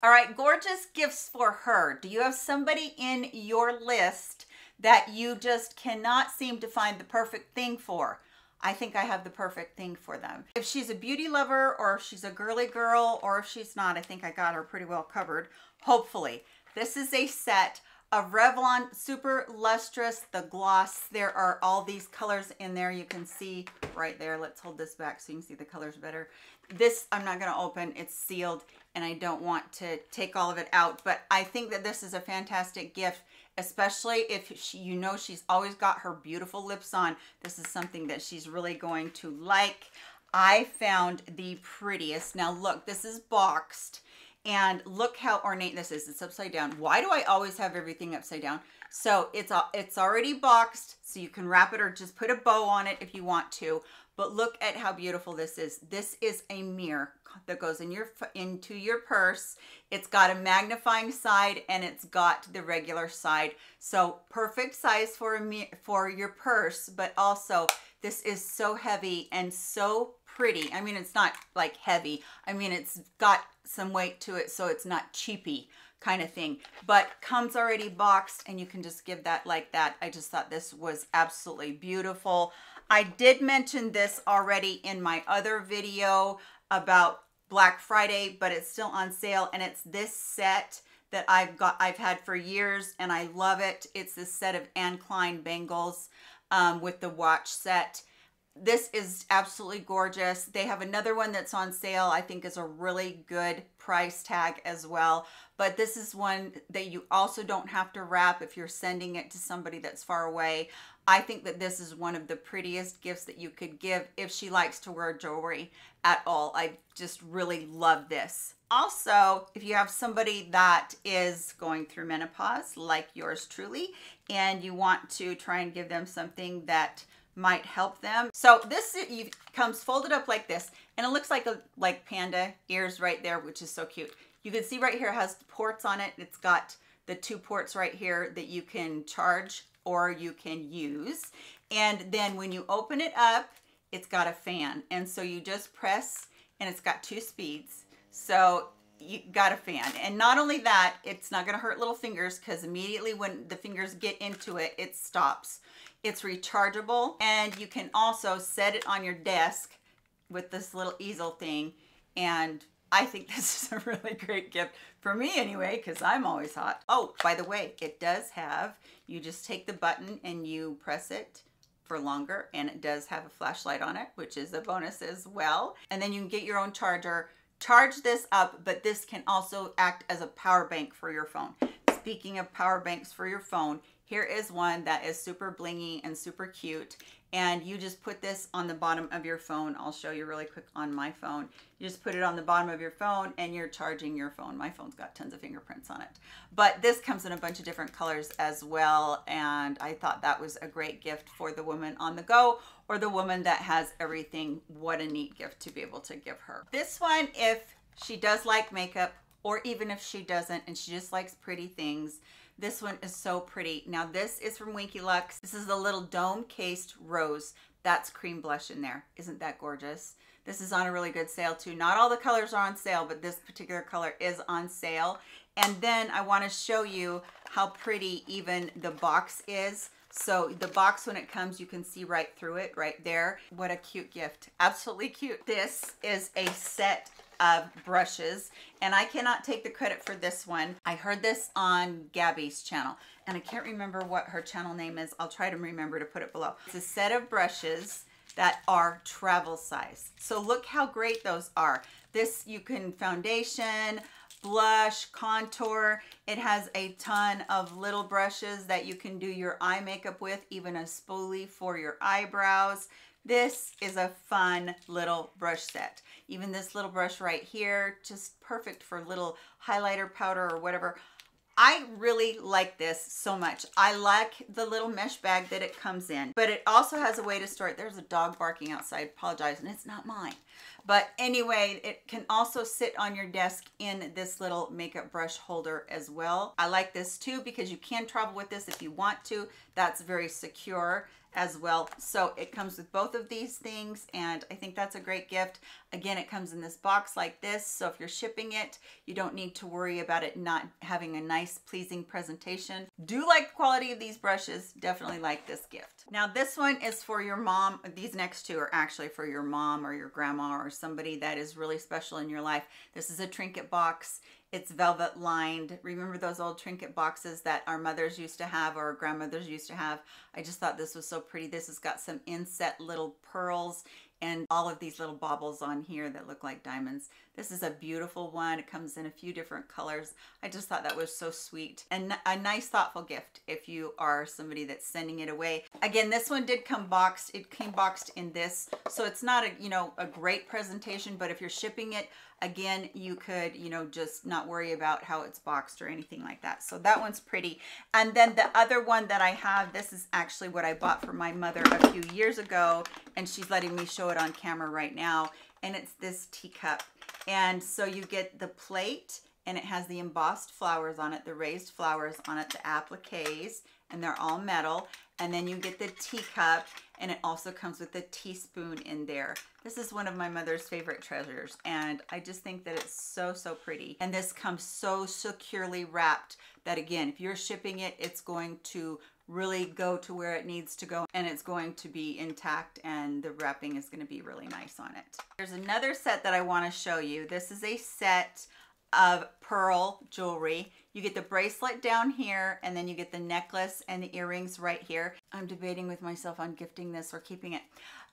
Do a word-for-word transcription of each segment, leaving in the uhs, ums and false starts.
All right, gorgeous gifts for her. Do you have somebody in your list that you just cannot seem to find the perfect thing for? I think I have the perfect thing for them. If she's a beauty lover, or if she's a girly girl, or if she's not, I think I got her pretty well covered, hopefully. This is a set of Revlon Super Lustrous, the gloss. There are all these colors in there. You can see right there. Let's hold this back so you can see the colors better. This I'm not gonna open, it's sealed, and I don't want to take all of it out, but I think that this is a fantastic gift, especially if she, you know, she's always got her beautiful lips on. This is something that she's really going to like. I found the prettiest. Now look, this is boxed, and look how ornate this is. It's upside down. Why do I always have everything upside down? So it's, it's already boxed, so you can wrap it or just put a bow on it if you want to. But look at how beautiful this is. This is a mirror that goes in your, into your purse. It's got a magnifying side and it's got the regular side. So perfect size for a, for your purse, but also this is so heavy and so pretty. I mean, it's not like heavy. I mean, it's got some weight to it, so it's not cheapy kind of thing, but comes already boxed and you can just give that like that. I just thought this was absolutely beautiful. I did mention this already in my other video about Black Friday, but it's still on sale, and it's this set that I've got, I've had for years, and I love it. It's this set of Anne Klein bangles um, with the watch set. This is absolutely gorgeous. They have another one that's on sale, I think is a really good price tag as well. But this is one that you also don't have to wrap if you're sending it to somebody that's far away. I think that this is one of the prettiest gifts that you could give if she likes to wear jewelry at all. I just really love this. Also, if you have somebody that is going through menopause like yours truly, and you want to try and give them something that might help them. So this it comes folded up like this, and it looks like a, like panda ears right there, which is so cute. You can see right here it has ports on it. It's got the two ports right here that you can charge or you can use. And then when you open it up, it's got a fan. And so you just press, and it's got two speeds. So you got a fan. And not only that, it's not gonna hurt little fingers, because immediately when the fingers get into it, it stops. It's rechargeable, and you can also set it on your desk with this little easel thing. And I think this is a really great gift for me anyway, because I'm always hot. Oh, by the way, it does have, you just take the button and you press it for longer, and it does have a flashlight on it, which is a bonus as well. And then you can get your own charger, charge this up, but this can also act as a power bank for your phone. Speaking of power banks for your phone, here is one that is super blingy and super cute. And you just put this on the bottom of your phone. I'll show you really quick on my phone. You just put it on the bottom of your phone and you're charging your phone. My phone's got tons of fingerprints on it. But this comes in a bunch of different colors as well. And I thought that was a great gift for the woman on the go, or the woman that has everything. What a neat gift to be able to give her. This one, if she does like makeup, or even if she doesn't and she just likes pretty things, this one is so pretty. Now this is from Winky Lux. This is the little dome cased rose. That's cream blush in there. Isn't that gorgeous? This is on a really good sale too. Not all the colors are on sale, but this particular color is on sale. And then I want to show you how pretty even the box is. So the box, when it comes, you can see right through it right there. What a cute gift. Absolutely cute. This is a set of brushes, and I cannot take the credit for this one. I heard this on Gabby's channel, and I can't remember what her channel name is. I'll try to remember to put it below. It's a set of brushes that are travel size. So look how great those are. This, you can foundation, blush, contour. It has a ton of little brushes that you can do your eye makeup with, even a spoolie for your eyebrows. This is a fun little brush set. Even this little brush right here, just perfect for little highlighter, powder, or whatever. I really like this so much. I like the little mesh bag that it comes in, but it also has a way to store it. There's a dog barking outside, apologize, and it's not mine. But anyway, it can also sit on your desk in this little makeup brush holder as well. I like this too because you can travel with this if you want to. That's very secure as well. So it comes with both of these things, and I think that's a great gift. Again, it comes in this box like this, so if you're shipping it, you don't need to worry about it not having a nice, pleasing presentation. Do like the quality of these brushes. Definitely like this gift. Now this one is for your mom. These next two are actually for your mom or your grandma or somebody that is really special in your life. This is a trinket box. It's velvet lined. Remember those old trinket boxes that our mothers used to have or our grandmothers used to have? I just thought this was so pretty. This has got some inset little pearls and all of these little baubles on here that look like diamonds. This is a beautiful one. It comes in a few different colors. I just thought that was so sweet and a nice, thoughtful gift if you are somebody that's sending it away. Again, this one did come boxed. It came boxed in this, so it's not a, you know, a great presentation, but if you're shipping it, again, you could, you know, just not worry about how it's boxed or anything like that. So that one's pretty. And then the other one that I have, this is actually what I bought for my mother a few years ago, and she's letting me show it on camera right now, and it's this teacup. And so you get the plate, and it has the embossed flowers on it, the raised flowers on it, the appliques, and they're all metal. And then you get the teacup, and it also comes with a teaspoon in there. This is one of my mother's favorite treasures, and I just think that it's so, so pretty. And this comes so securely wrapped that, again, if you're shipping it, it's going to really go to where it needs to go, and it's going to be intact, and the wrapping is going to be really nice on it. There's another set that I want to show you. This is a set of pearl jewelry. You get the bracelet down here, and then you get the necklace and the earrings right here. I'm debating with myself on gifting this or keeping it,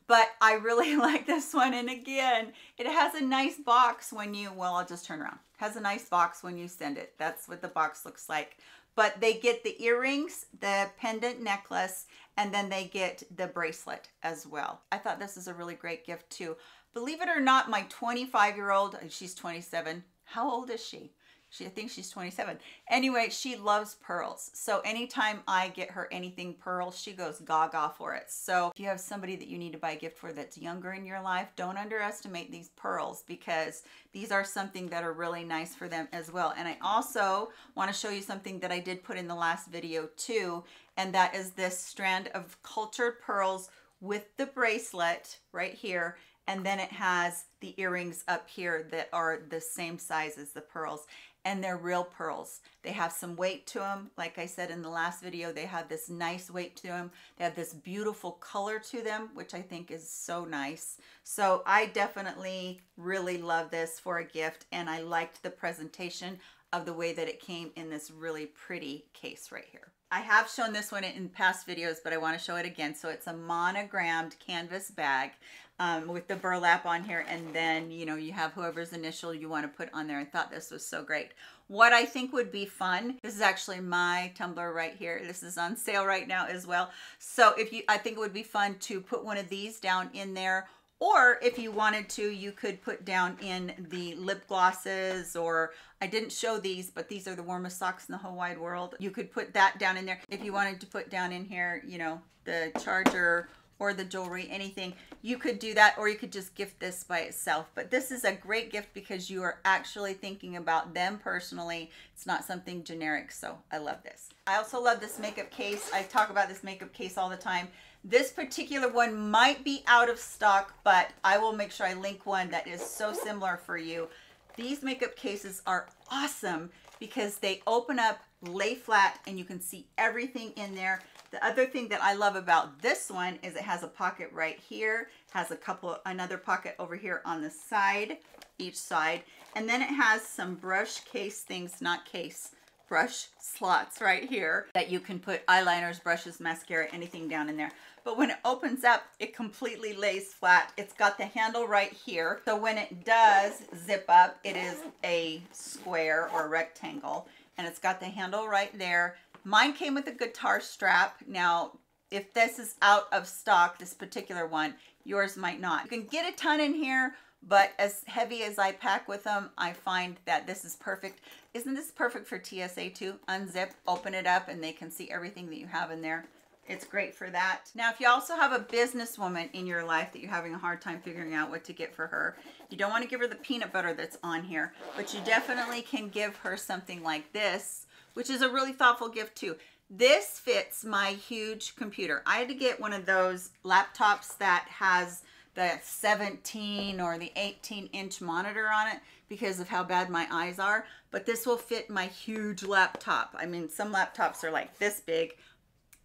but I really like this one. And again, it has a nice box when you, well, I'll just turn around. It has a nice box when you send it. That's what the box looks like. But they get the earrings, the pendant necklace, and then they get the bracelet as well. I thought this is a really great gift too. Believe it or not, my twenty-five year old, she's twenty-seven. How old is she? She, I think she's twenty-seven. Anyway, she loves pearls. So anytime I get her anything pearl, she goes gaga for it. So if you have somebody that you need to buy a gift for that's younger in your life, don't underestimate these pearls, because these are something that are really nice for them as well. And I also want to show you something that I did put in the last video too, and that is this strand of cultured pearls with the bracelet right here. And then it has the earrings up here that are the same size as the pearls, and they're real pearls. They have some weight to them. Like I said in the last video, they have this nice weight to them. They have this beautiful color to them, which I think is so nice. So I definitely really love this for a gift, and I liked the presentation of the way that it came in this really pretty case right here. I have shown this one in past videos, but I want to show it again. So it's a monogrammed canvas bag um, with the burlap on here, and then, you know, you have whoever's initial you want to put on there. I thought this was so great. What I think would be fun, this is actually my tumbler right here. This is on sale right now as well. So if you, I think it would be fun to put one of these down in there. Or if you wanted to, you could put down in the lip glosses, or I didn't show these, but these are the warmest socks in the whole wide world. You could put that down in there. If you wanted to put down in here, you know, the charger or the jewelry, anything, you could do that, or you could just gift this by itself. But this is a great gift because you are actually thinking about them personally. It's not something generic, so I love this. I also love this makeup case. I talk about this makeup case all the time. This particular one might be out of stock, but I will make sure I link one that is so similar for you. These makeup cases are awesome because they open up, lay flat, and you can see everything in there. The other thing that I love about this one is it has a pocket right here, has a couple, another pocket over here on the side, each side, and then it has some brush case things, not case, brush slots right here that you can put eyeliners, brushes, mascara, anything down in there. But when it opens up, it completely lays flat. It's got the handle right here. So when it does zip up, it is a square or rectangle, and it's got the handle right there. Mine came with a guitar strap. Now, if this is out of stock, this particular one, yours might not. You can get a ton in here, but as heavy as I pack with them, I find that this is perfect. Isn't this perfect for T S A too? Unzip, open it up, and they can see everything that you have in there. It's great for that. Now, if you also have a businesswoman in your life that you're having a hard time figuring out what to get for her, you don't want to give her the peanut butter that's on here, but you definitely can give her something like this, which is a really thoughtful gift too. This fits my huge computer. I had to get one of those laptops that has the seventeen or the eighteen inch monitor on it because of how bad my eyes are, but this will fit my huge laptop. I mean, some laptops are like this big.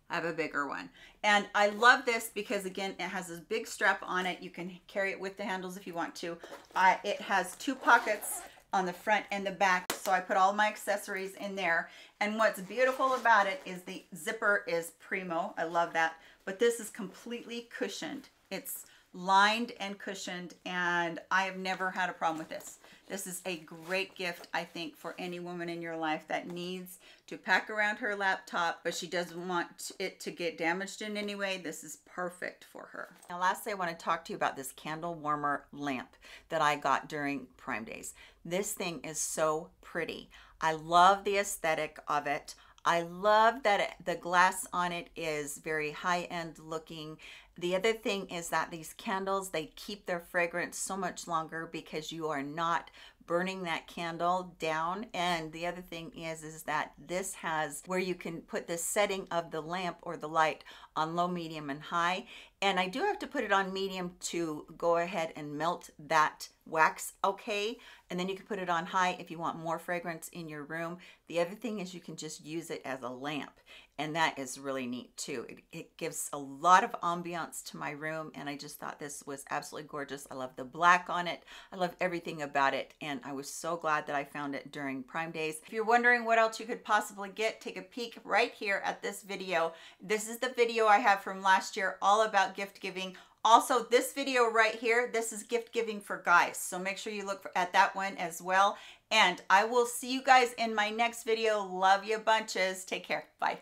I have a bigger one. And I love this because, again, it has this big strap on it. You can carry it with the handles if you want to. Uh, it has two pockets on the front and the back, so I put all my accessories in there. And what's beautiful about it is the zipper is primo. I love that. But this is completely cushioned. It's lined and cushioned, and I have never had a problem with this. This is a great gift, I think, for any woman in your life that needs to pack around her laptop, but she doesn't want it to get damaged in any way. This is perfect for her. Now, lastly, I want to talk to you about this candle warmer lamp that I got during Prime Days. This thing is so pretty. I love the aesthetic of it. I love that it, the glass on it is very high-end looking. The other thing is that these candles, they keep their fragrance so much longer because you are not burning that candle down. And the other thing is, is that this has where you can put the setting of the lamp or the light on low, medium, and high. And I do have to put it on medium to go ahead and melt that wax, okay? And then you can put it on high if you want more fragrance in your room. The other thing is you can just use it as a lamp. And that is really neat too. It, it gives a lot of ambiance to my room, and I just thought this was absolutely gorgeous. I love the black on it. I love everything about it, and I was so glad that I found it during Prime Days. If you're wondering what else you could possibly get, take a peek right here at this video. This is the video I have from last year all about gift giving. Also, this video right here, this is gift giving for guys. So make sure you look for, at that one as well. And I will see you guys in my next video. Love you bunches. Take care. Bye.